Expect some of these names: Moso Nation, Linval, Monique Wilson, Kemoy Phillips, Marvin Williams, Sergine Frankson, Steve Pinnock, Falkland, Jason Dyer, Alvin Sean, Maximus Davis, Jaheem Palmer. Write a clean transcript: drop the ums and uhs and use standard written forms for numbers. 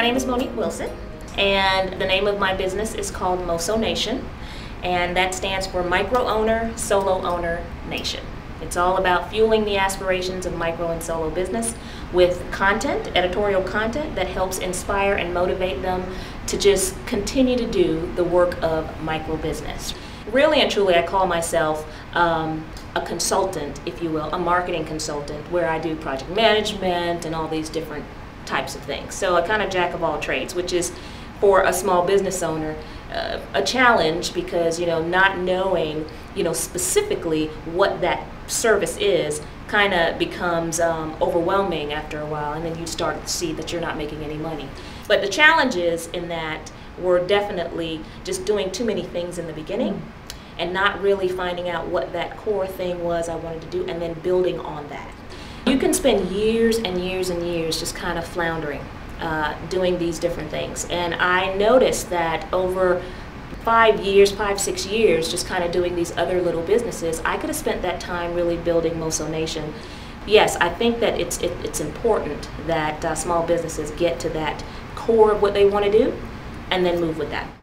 My name is Monique Wilson, and the name of my business is called Moso Nation, and that stands for Micro Owner, Solo Owner Nation. It's all about fueling the aspirations of micro and solo business with content, editorial content that helps inspire and motivate them to just continue to do the work of micro business. Really and truly, I call myself a consultant, if you will, a marketing consultant, where I do project management and all these different types of things. So a kind of jack of all trades, which is for a small business owner a challenge, because not knowing specifically what that service is kind of becomes overwhelming after a while, and then you start to see that you're not making any money. But the challenge is in that we're definitely just doing too many things in the beginning and not really finding out what that core thing was I wanted to do and then building on that. You can spend years and years and years just kind of floundering, doing these different things. And I noticed that over 5 years, 5, 6 years, just kind of doing these other little businesses, I could have spent that time really building Moso Nation. Yes, I think that it's important that small businesses get to that core of what they want to do and then move with that.